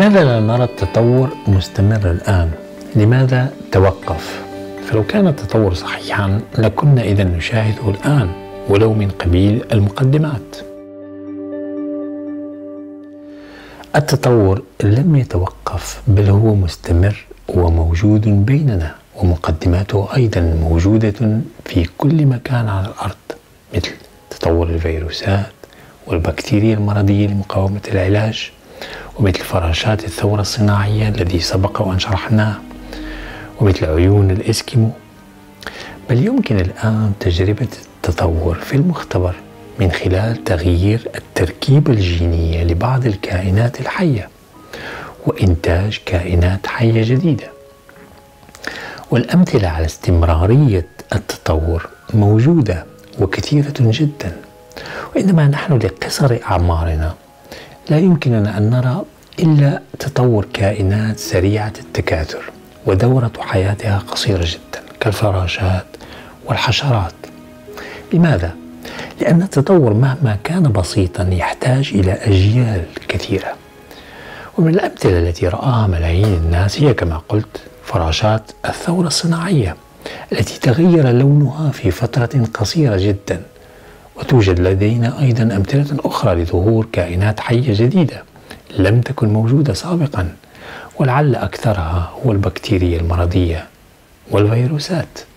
لماذا لا نرى التطور مستمر الآن؟ لماذا توقف؟ فلو كان التطور صحيحا لكنا إذا نشاهده الآن ولو من قبيل المقدمات. التطور لم يتوقف بل هو مستمر وموجود بيننا، ومقدماته أيضا موجودة في كل مكان على الأرض، مثل تطور الفيروسات والبكتيريا المرضية لمقاومة العلاج، ومثل فراشات الثورة الصناعية الذي سبق وأن شرحناه، ومثل عيون الإسكيمو. بل يمكن الآن تجربة التطور في المختبر من خلال تغيير التركيبة الجينية لبعض الكائنات الحية وإنتاج كائنات حية جديدة. والأمثلة على استمرارية التطور موجودة وكثيرة جدا، وإنما نحن لقصر أعمارنا لا يمكننا أن نرى إلا تطور كائنات سريعة التكاثر ودورة حياتها قصيرة جدا كالفراشات والحشرات. لماذا؟ لأن التطور مهما كان بسيطا يحتاج إلى أجيال كثيرة. ومن الأمثلة التي رآها ملايين الناس هي كما قلت فراشات الثورة الصناعية التي تغير لونها في فترة قصيرة جدا، وتوجد لدينا أيضا أمثلة أخرى لظهور كائنات حية جديدة لم تكن موجودة سابقا، ولعل أكثرها هو البكتيريا المرضية والفيروسات.